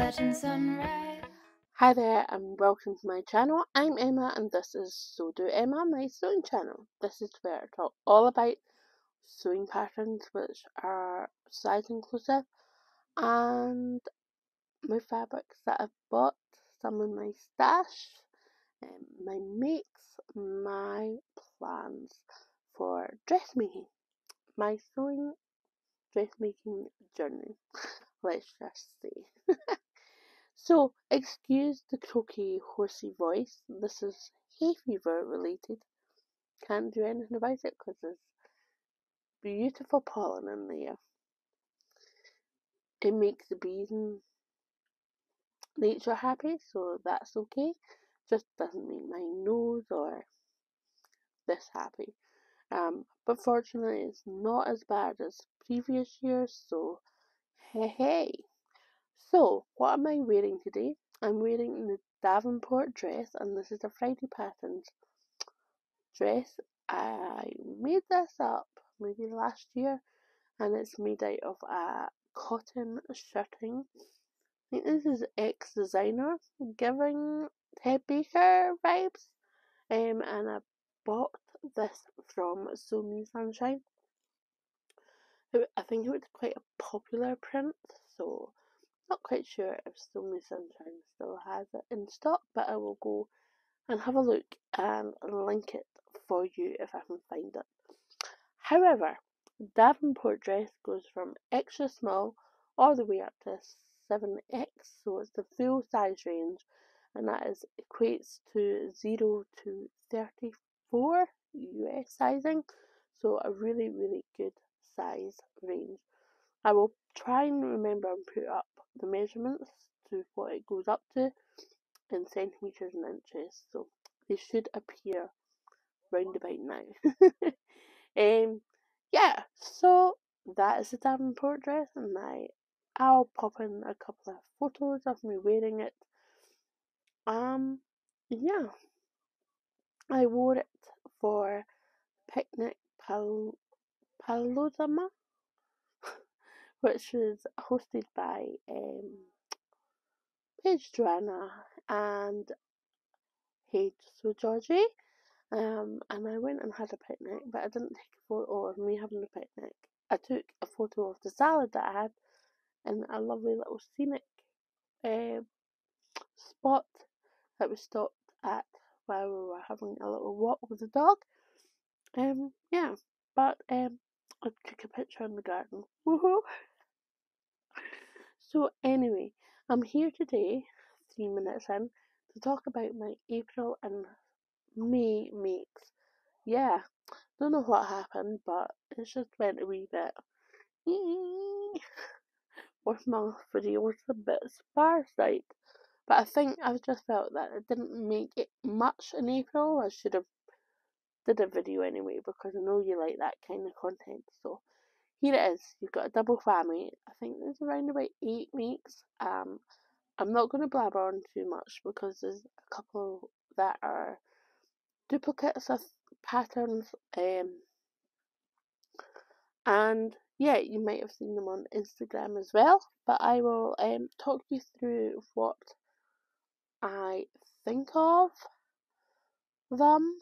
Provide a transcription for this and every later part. Hi there and welcome to my channel. I'm Emma and this is So Do Emma, my sewing channel. This is where I talk all about sewing patterns which are size inclusive and my fabrics that I've bought, some in my stash, my makes, my plans for dressmaking, my sewing dressmaking journey. Let's just say. So, excuse the croaky, horsey voice. This is hay fever related. Can't do anything about it because there's beautiful pollen in the air. It makes the bees and nature happy, so that's okay. Just doesn't make my nose or this happy. But fortunately, it's not as bad as previous years, so hey. So, what am I wearing today? I'm wearing the Davenport dress, and this is a Friday Pattern dress. I made this up maybe last year, and it's made out of a cotton shirting. I think this is ex-designer, giving Ted Baker vibes. And I bought this from Sew Me Sunshine. I think it was quite a popular print, so not quite sure if Sew Me Sunshine still has it in stock, but I will go and have a look and link it for you if I can find it. However, Davenport dress goes from extra small all the way up to 7X, so it's the full size range, and that is equates to 0 to 34 US sizing, so a really, really good size range. I will try and remember and put up the measurements to what it goes up to in centimetres and inches, so they should appear round about now. Yeah, so that is the Davenport dress, and I'll pop in a couple of photos of me wearing it. Yeah, I wore it for Picnic Palozama, which was hosted by Paige Joanna and Hazel so Georgie, and I went and had a picnic, but I didn't take a photo of me having a picnic. I took a photo of the salad that I had in a lovely little scenic spot that we stopped at while we were having a little walk with the dog. Yeah, but I took a picture in the garden. Woohoo! So anyway, I'm here today, 3 minutes in, to talk about my April and May makes. Yeah, don't know what happened, but it just went a wee bit. With my video was a bit sparse, right? But I think I've just felt that it didn't make it much in April. I should have did a video anyway because I know you like that kind of content. So here it is. You've got a double whammy. I think there's around about 8 makes. I'm not going to blabber on too much because there's a couple that are duplicates of patterns. And yeah, you might have seen them on Instagram as well. But I will talk you through what I think of them.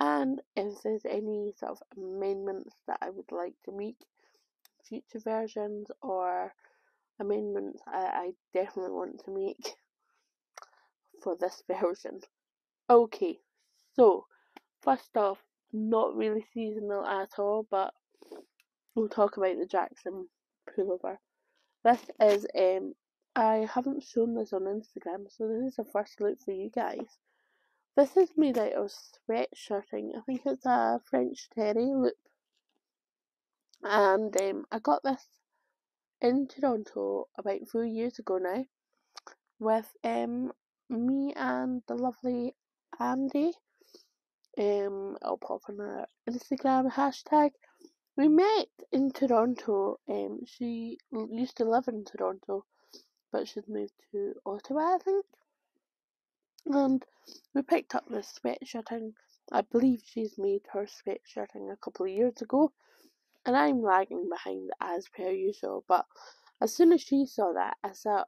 And if there's any sort of amendments that I would like to make, future versions or amendments I definitely want to make for this version. Okay, so first off, not really seasonal at all, but we'll talk about the Jackson Pullover. This is, I haven't shown this on Instagram, so this is a first look for you guys. This is made out of sweatshirting. I think it's a French terry loop. And I got this in Toronto about 4 years ago now with me and the lovely Andy. I'll pop on her Instagram hashtag. We met in Toronto. She used to live in Toronto, but she'd moved to Ottawa, I think. And we picked up the sweatshirting. I believe she's made her sweatshirting a couple of years ago, and I'm lagging behind as per usual, but As soon as she saw that, I said,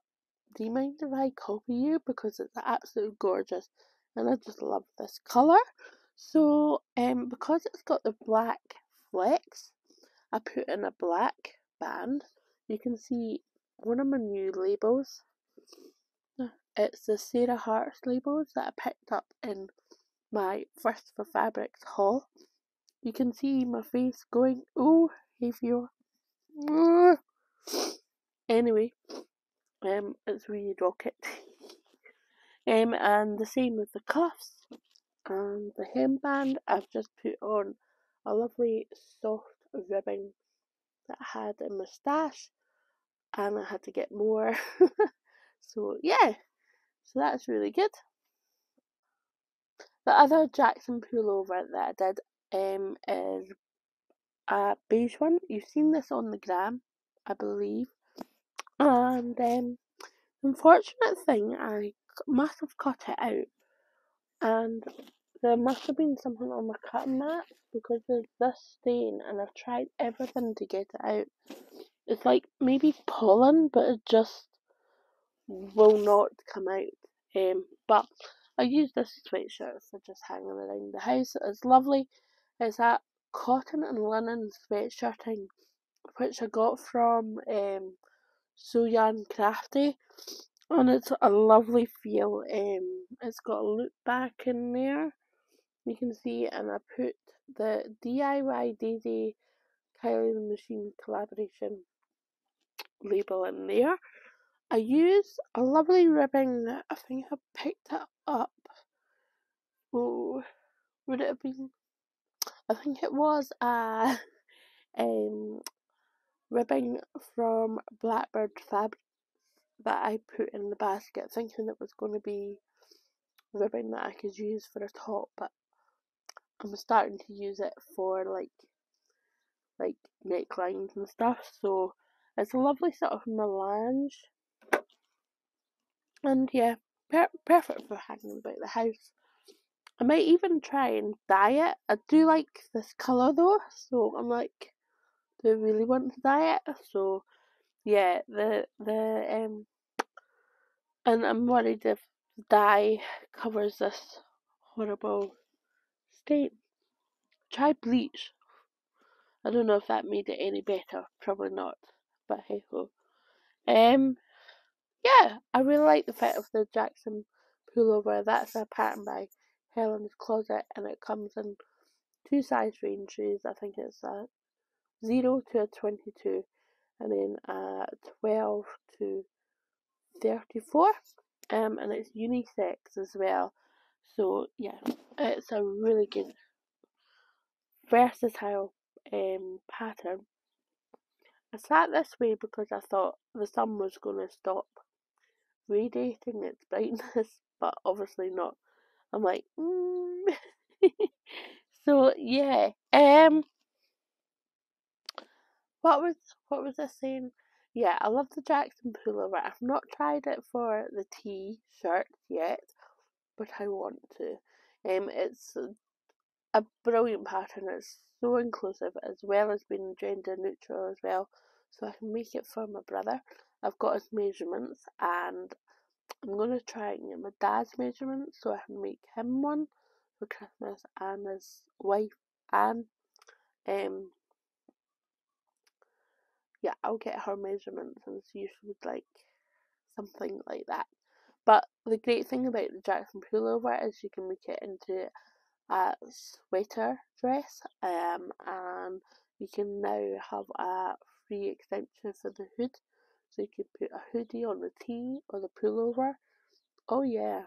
do you mind if I copy you? Because it's absolutely gorgeous. And I just love this colour. So, because it's got the black flecks, I put in a black band. You can see one of my new labels. It's the Sarah Hart labels that I picked up in my First for Fabrics haul. You can see my face going, oh, if you anyway, it's really rocket. And the same with the cuffs and the hemband. I've just put on a lovely soft ribbing that I had in my stash, and I had to get more. So yeah, so that's really good. The other Jackson pullover that I did is a beige one. You've seen this on the gram, I believe. And unfortunate thing, I must have cut it out, and there must have been something on my cutting mat, because there's this stain, and I've tried everything to get it out. It's like maybe pollen, but it just will not come out. But I use this sweatshirt for just hanging around the house. It's lovely. It's that cotton and linen sweatshirting, which I got from Sew Yarn Crafty, and it's a lovely feel. It's got a loop back in there, you can see, and I put the DIY Daisy Kylie Machine collaboration label in there. I use a lovely ribbon that I think I picked it up. Oh, would it have been? I think it was a ribbon from Blackbird Fabric that I put in the basket, thinking it was going to be ribbon that I could use for a top, but I'm starting to use it for like necklines and stuff. So it's a lovely sort of melange. And yeah, perfect for hanging about the house. I might even try and dye it. I do like this colour though, so I'm like, do I really want to dye it? So yeah, and I'm worried if dye covers this horrible stain. Try bleach. I don't know if that made it any better. Probably not. But hey ho. Yeah, I really like the fit of the Jackson pullover. That's a pattern by Helen's Closet, and it comes in two size ranges. I think it's a 0 to a 22, and then a 12 to 34. And it's unisex as well. So yeah, it's a really good, versatile pattern. I sat this way because I thought the sun was going to stop radiating its brightness, but obviously not. I'm like, so yeah. What was I saying? Yeah, I love the Jackson pullover. I've not tried it for the t-shirt yet, but I want to. It's a brilliant pattern. It's so inclusive, as well as being gender neutral as well. So I can make it for my brother. I've got his measurements, and I'm going to try and get my dad's measurements so I can make him one for Christmas, and his wife Anne. Yeah, I'll get her measurements and see if she would like something like that. But the great thing about the Jackson pullover is you can make it into a sweater dress, and you can now have a free extension for the hood. So you can put a hoodie on the tee or the pullover. Oh yeah.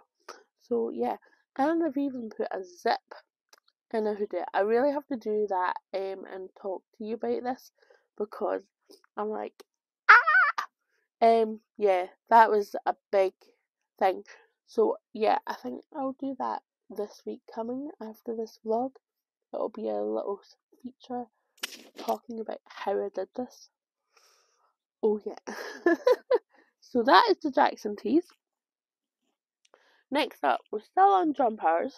So yeah, and I've even put a zip in a hoodie. I really have to do that and talk to you about this, because I'm like, ah! Yeah, that was a big thing. So yeah, I think I'll do that this week coming after this vlog. It'll be a little feature talking about how I did this. Oh yeah. So that is the Jackson tees. Next up, we're still on jumpers,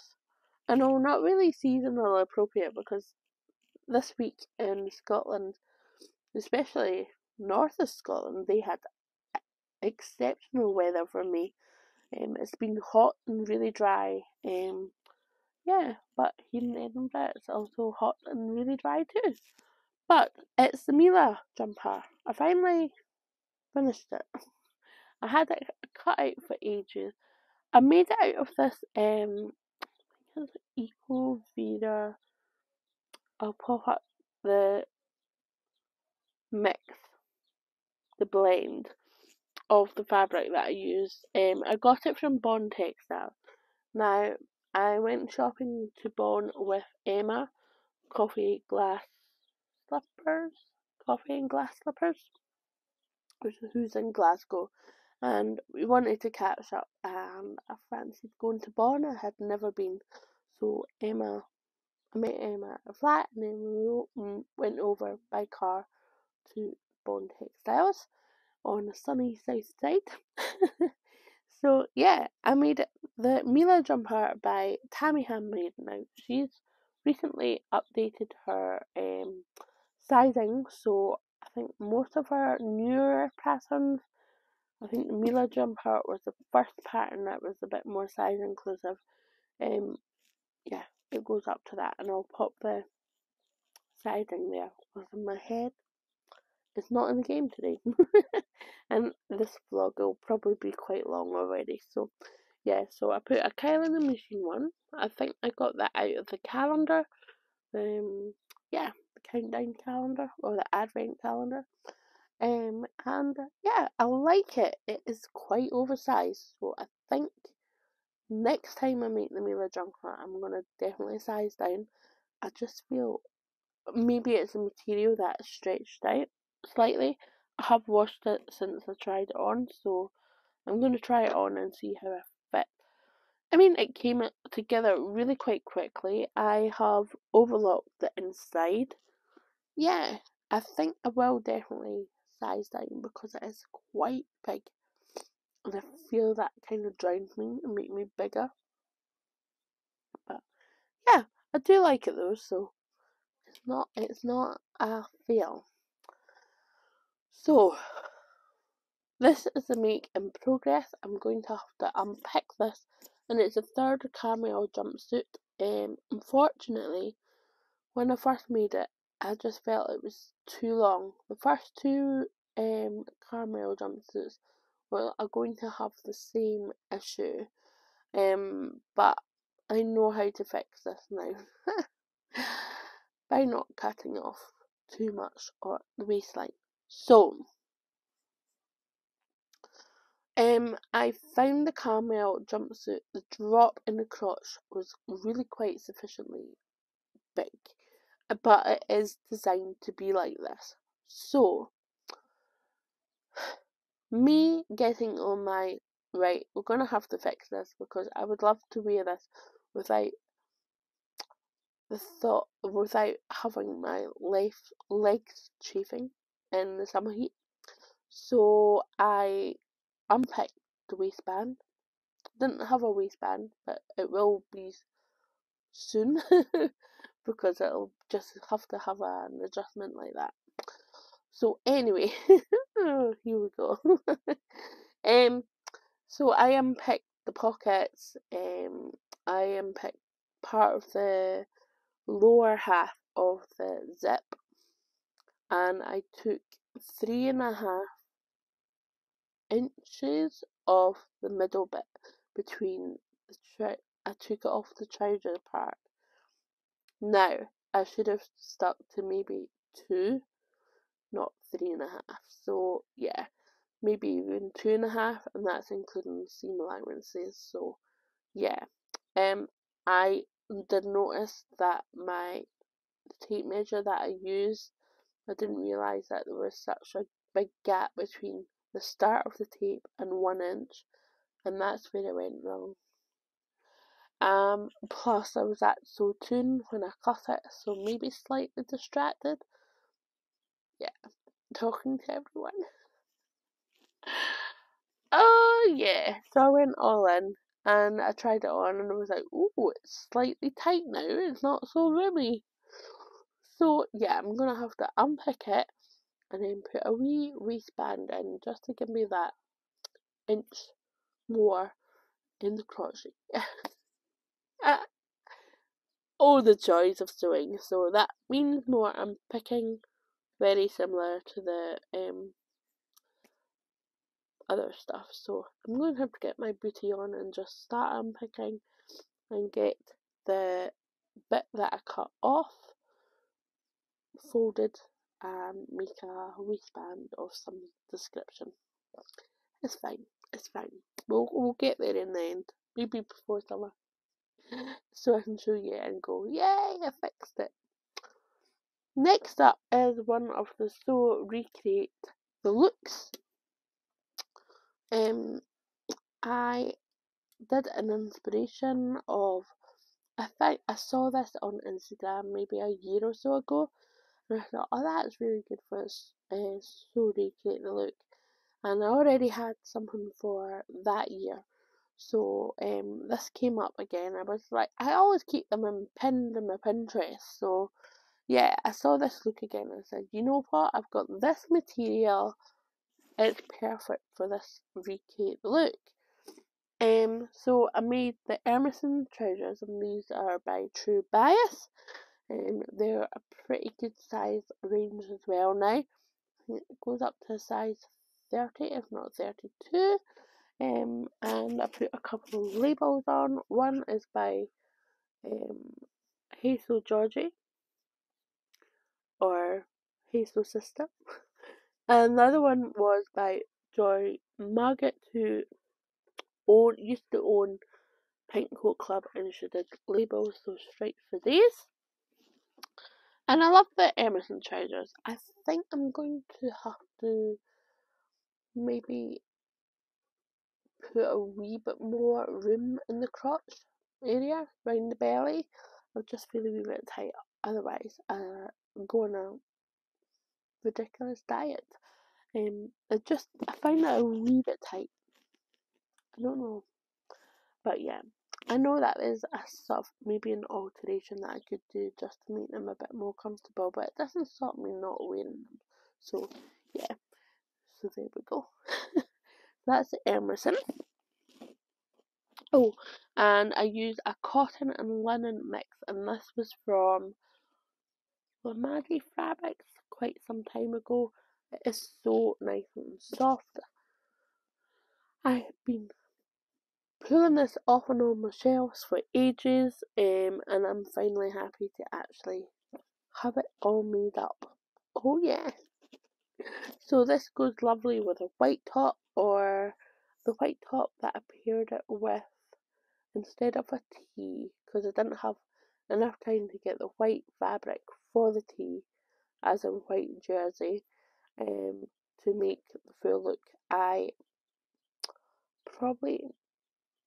and all not really seasonal appropriate, because this week in Scotland, especially north of Scotland, they had exceptional weather for me. It's been hot and really dry. Yeah, but here in Edinburgh, it's also hot and really dry too. But it's the Mila jumper. I finally finished it. I had it cut out for ages. I made it out of this Eco Vera. I'll pop up the mix, the blend of the fabric that I used. I got it from Bond Textile. Now, I went shopping to Bond with Emma, Coffee and Glass Slippers, who's in Glasgow, and we wanted to catch up, and I fancied going to Bond. I had never been, so I met Emma at a flat, and then we went over by car to Bond Textiles on the sunny south side. So yeah, I made the Mila jumper by Tammy Handmade. Now, she's recently updated her sizing, so I think most of her newer patterns, I think the Mila jumper was the first pattern that was a bit more size inclusive. Yeah, it goes up to that, and I'll pop the sizing there. Because in my head, it's not in the game today. And this vlog will probably be quite long already. So yeah, so I put a Kylie in the machine one. I think I got that out of the calendar. Yeah, the countdown calendar or the advent calendar. And yeah, I like it. It is quite oversized, so I think next time I make the Mila jumper, I'm gonna definitely size down. I just feel maybe it's a material that's stretched out slightly. I have washed it since I tried it on, so I'm gonna try it on and see how I fit. I mean, it came together really quite quickly. I have overlocked the inside. Yeah, I think I will definitely size down because it is quite big, and I feel that kind of drowns me and make me bigger. But yeah, I do like it though, so it's not a fail. So this is the make in progress. I'm going to have to unpick this, and it's the third Carmel jumpsuit. Unfortunately, when I first made it, I just felt it was too long. The first two Carmel jumpsuits are going to have the same issue, but I know how to fix this now by not cutting off too much or the waistline. So I found the Carmel jumpsuit. The drop in the crotch was really quite sufficiently big, but it is designed to be like this. So me getting on my right, we're gonna have to fix this, because I would love to wear this without the thought, without having my legs chafing in the summer heat. So I unpicked the waistband. Didn't have a waistband, but it will be soon because it'll just have to have an adjustment like that. So anyway, here we go. So I unpicked the pockets. I unpicked part of the lower half of the zip, and I took 3.5 inches of the middle bit between the I took it off the trouser part. Now, I should have stuck to maybe 2, not 3.5. So yeah, maybe even 2.5, and that's including seam allowances. So yeah, I did notice that my tape measure that I used, I didn't realise that there was such a big gap between the start of the tape and 1 inch, and that's where it went wrong. Plus I was at so tuned when I cut it, so maybe slightly distracted. Yeah, talking to everyone. Oh yeah, so I went all in, and I tried it on, and I was like, ooh, it's slightly tight now, it's not so roomy. So yeah, I'm gonna have to unpick it and then put a wee waistband in just to give me that inch more in the crochet. Oh, the joys of sewing. So that means more. I'm picking very similar to the other stuff, so I'm going to have to get my booty on and just start unpicking and get the bit that I cut off folded and make a waistband of some description. It's fine, it's fine. We'll get there in the end, maybe before summer, so I can show you and go, yay, I fixed it. Next up is one of the So Recreate the Looks. I did an inspiration of, I think I saw this on Instagram maybe a year or so ago, and I thought, oh, that's really good for So Recreate the Look, and I already had something for that year, so this came up again. I was like, I always keep them pinned in my Pinterest, so yeah, I saw this look again and said, you know what, I've got this material, it's perfect for this recreate look. So I made the Emerson trousers, and these are by True Bias. They're a pretty good size range as well now. It goes up to size 30, if not 32. And I put a couple of labels on. One is by Hazel so Georgie, or Hazel so Sister. And the other one was by Joy Margot, who used to own Pink Coat Club, and she did labels, so straight for these. And I love the Emerson trousers. I think I'm going to have to maybe put a wee bit more room in the crotch area, round the belly. I'll just feel a wee bit tight, otherwise I'm going out. Ridiculous diet. I find that a wee bit tight. I don't know, but yeah, I know that is a sort of maybe an alteration that I could do just to make them a bit more comfortable, but it doesn't stop me not wearing them. So yeah, so there we go. That's Emerson. Oh, and I used a cotton and linen mix, and this was from Lamazi Fabrics quite some time ago. It is so nice and soft. I've been pulling this off and on my shelves for ages, and I'm finally happy to actually have it all made up. Oh yeah. So this goes lovely with a white top, or the white top that I paired it with instead of a tee, because I didn't have enough time to get the white fabric for the tee, as a white jersey, to make the full look.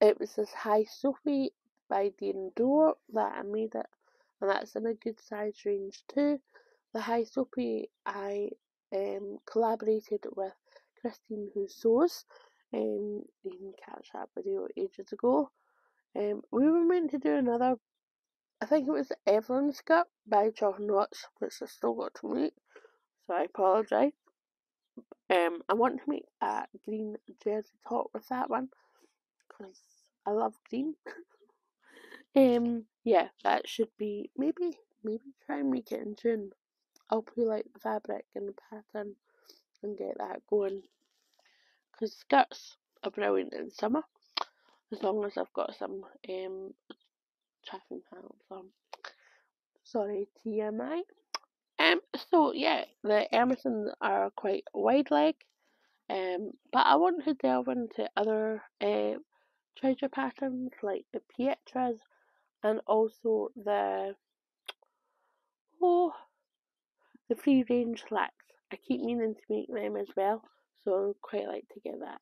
It was this Hi Sophie by Dean Doerr that I made it, and that's in a good size range too. The Hi Sophie I collaborated with Christine who sews. You can catch that video ages ago. We were meant to do another, I think it was Evelyn's skirt by John Notch, which I still got to make, so I apologise. I want to make a green jersey top with that one, because I love green. Yeah, that should be, maybe try and make it in June. I'll pull out the fabric and the pattern and get that going, because skirts are brilliant in summer, as long as I've got some trapping pants on. Sorry, TMI. So yeah, the Emersons are quite wide leg, but I want to delve into other treasure patterns like the Pietras, and also the free range slacks. I keep meaning to make them as well, so I'd quite like to get that.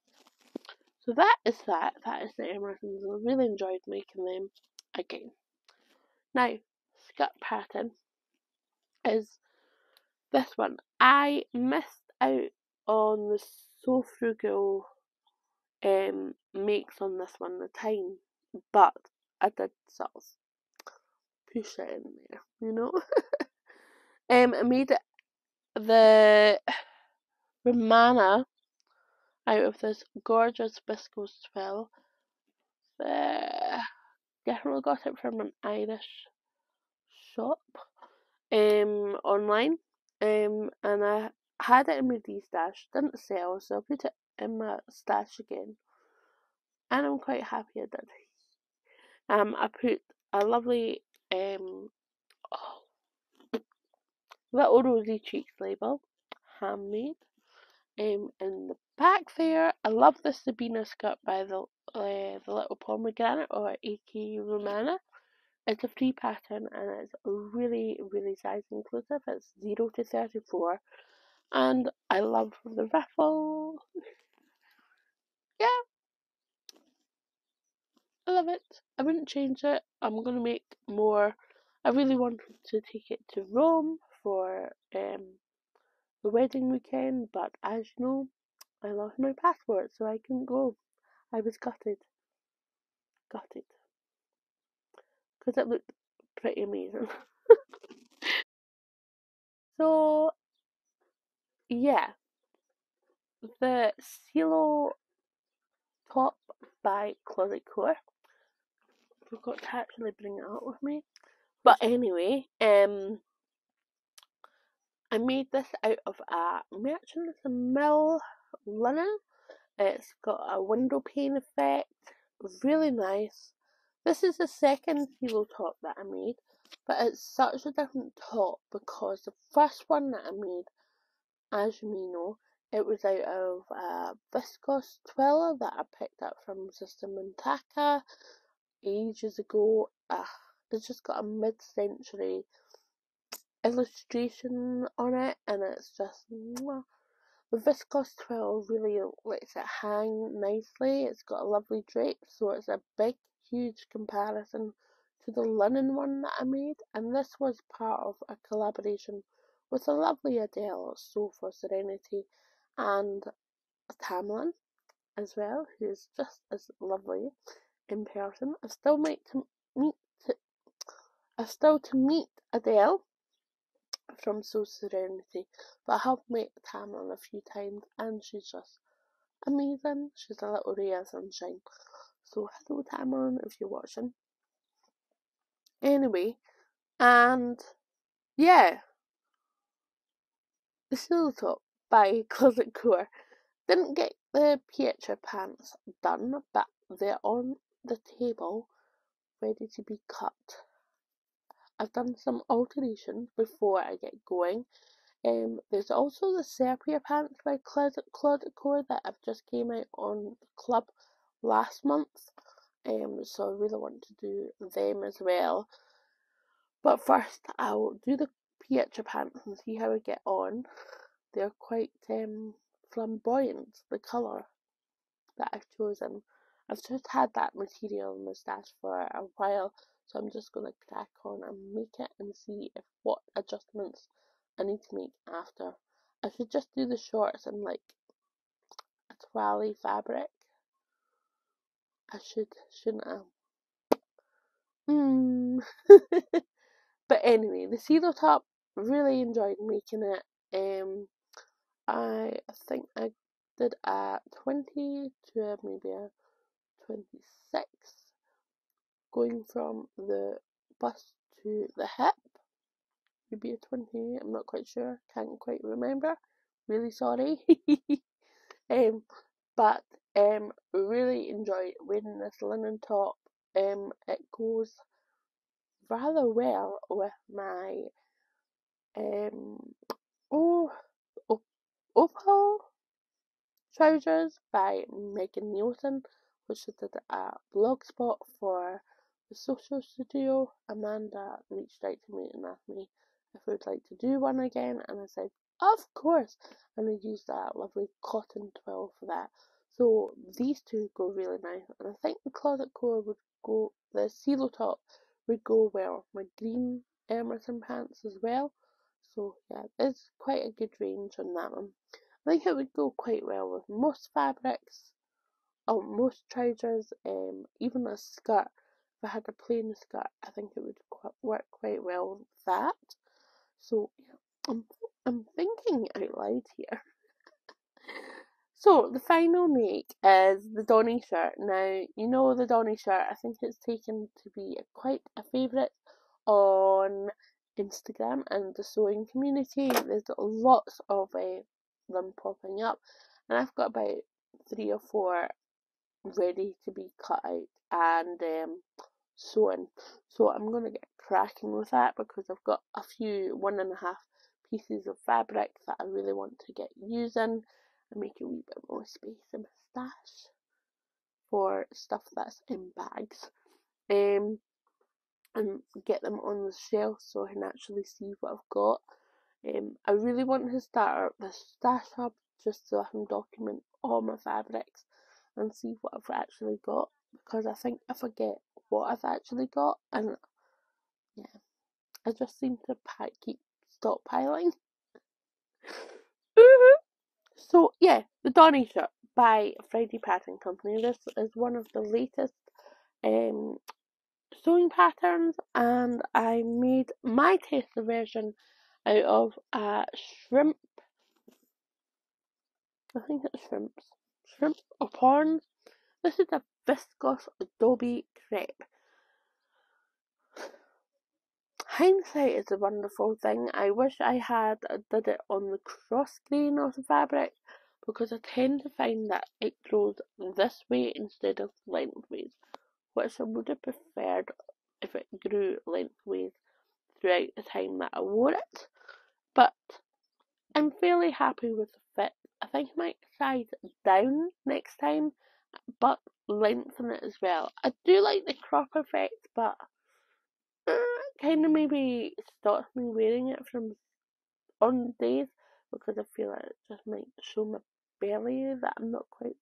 So that is the Emersons. I really enjoyed making them again. Now, skirt pattern is this one. I missed out on the So Frugal makes on this one the time, but I did sort of push it in there, you know. I made it the Romana out of this gorgeous viscose twill. There. Definitely got it from an Irish shop online. And I had it in my D stash, didn't sell, so I put it in my stash again. And I'm quite happy I did. I put a lovely little rosy cheeks label, handmade, in the back there. I love the Sabina skirt by the little pomegranate, or A.K. Romana. It's a free pattern and it's really, really size inclusive. It's 0 to 34, and I love the ruffle. Yeah, I love it. I wouldn't change it. I'm gonna make more. I really wanted to take it to Rome for the wedding weekend, but as you know, I lost my passport, so I couldn't go. I was gutted. Gutted. Because it looked pretty amazing. So, yeah. The Cielo Top by Closet Core. Forgot to actually bring it out with me. But anyway, I made this out of a Merchants Mill linen. It's got a window pane effect, really nice. This is the second Cielo top that I made, but it's such a different top because the first one that I made, as you may know, it was out of a viscose twill that I picked up from Sister Montaka ages ago. It's just got a mid-century illustration on it, and it's just mwah. The viscose twill really lets it hang nicely. It's got a lovely drape, so it's a big, huge comparison to the linen one that I made. And this was part of a collaboration with the lovely Adele at Sew for Serenity and Tamron as well, who's just as lovely in person. I still might meet Adele from Sew Serenity, but I have met Tamron a few times and she's just amazing. She's a little ray of sunshine. So hello Tamron if you're watching. Anyway, and yeah, the Cielo Top by Closet Core. Didn't get the Pietra pants done, but they're on the table ready to be cut. I've done some alterations before I get going. There's also the Sepia pants by Closet Core that I've just came out on the club last month. So I really want to do them as well. But first I'll do the Pietra pants and see how I get on. They're quite flamboyant, the colour that I've chosen. I've just had that material in my stash for a while. So I'm just going to crack on and make it and see if what adjustments I need to make after. I should just do the shorts in like a twally fabric. I should, shouldn't I? But anyway, the Cielo Top, really enjoyed making it. I think I did a 20 to maybe a 26. Going from the bust to the hip, maybe a 20, I'm not quite sure, can't quite remember, really sorry. But really enjoyed wearing this linen top. It goes rather well with my opal trousers by Megan Nielsen, which I did a blog spot for the Social Studio. Amanda reached out to me and asked me if I would like to do one again, and I said of course, and I used that lovely cotton twill for that. So these two go really nice, and I think the Closet Core would go, the Cielo Top would go well with my green Emerson pants as well. So yeah, it's quite a good range on that one. I think it would go quite well with most fabrics. Oh, most trousers, even a skirt. If I had a plain skirt, I think it would work quite well with that. So yeah, I'm thinking out loud here. So the final make is the Donny shirt. Now, you know the Donny shirt, I think it's taken to be quite a favourite on Instagram and the sewing community. There's lots of them popping up, and I've got about 3 or 4 ready to be cut out and sewn. So I'm going to get cracking with that because I've got a few 1.5 pieces of fabric that I really want to get using and make a wee bit more space in my stash for stuff that's in bags, and get them on the shelf so I can actually see what I've got. I really want to start up the stash hub just so I can document all my fabrics and see what I've actually got, because I think I forget what I've actually got, and yeah, I just seem to keep stockpiling. So yeah, the Donny shirt by Friday Pattern Company. This is one of the latest sewing patterns, and I made my taster version out of a shrimp. I think it's shrimp or prawns. This is a viscose adobe crepe. Hindsight is a wonderful thing. I wish I had did it on the cross grain of the fabric, because I tend to find that it grows this way instead of lengthways, which I would have preferred if it grew lengthways throughout the time that I wore it. But I'm fairly happy with the fit. I think I might size down next time, but lengthen it as well. I do like the crop effect, but it kind of maybe stops me wearing it from on days, because I feel like it just might show my belly that I'm not quite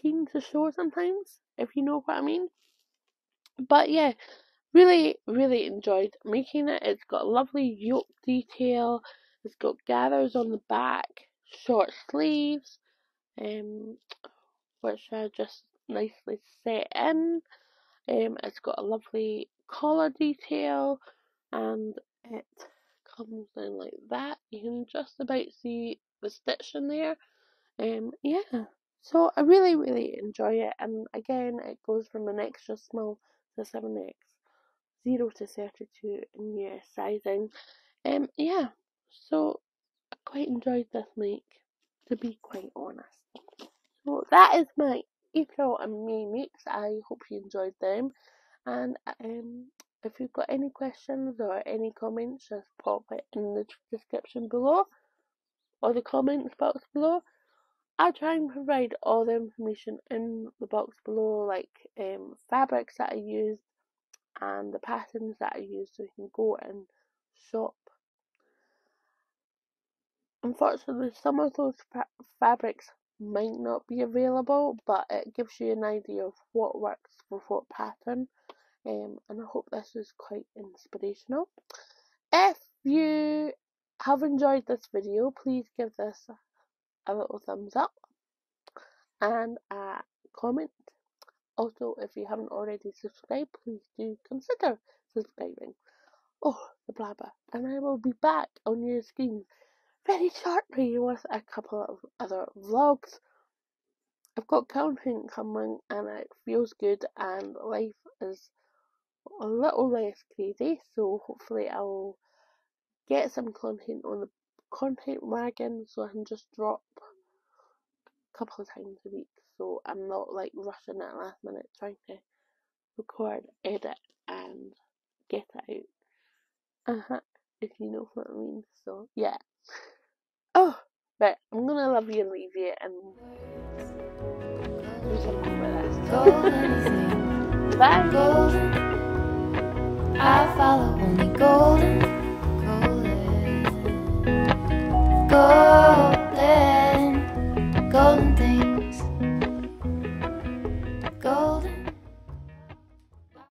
keen to show sometimes, if you know what I mean. But yeah, really, really enjoyed making it. It's got lovely yoke detail. It's got gathers on the back, short sleeves, which are just nicely set in. It's got a lovely collar detail, and it comes in like that. You can just about see the stitch in there. Yeah, so I really, really enjoy it. And again, it goes from an extra small to 7X, 0 to 32 in US sizing. Yeah, so I quite enjoyed this make, to be quite honest. So that is my April and May makes. I hope you enjoyed them, and if you've got any questions or any comments, just pop it in the description below or the comments box below. I'll try and provide all the information in the box below, like fabrics that I used and the patterns that I used, so you can go and shop. Unfortunately, some of those fabrics might not be available, but it gives you an idea of what works for what pattern, and I hope this is quite inspirational. If you have enjoyed this video, please give this a little thumbs up and a comment. Also, if you haven't already subscribed, please do consider subscribing. Oh, the blabber, and I will be back on your screen very shortly with a couple of other vlogs. I've got counting coming, and it feels good, and life is a little less crazy, so hopefully I'll get some content on the content wagon, so I can just drop a couple of times a week, so I'm not like rushing at last minute trying to record, edit and get it out, if you know what I mean. So yeah. Oh, but I'm gonna love you and leave you and do something with us. Bye. Golden, I follow only golden.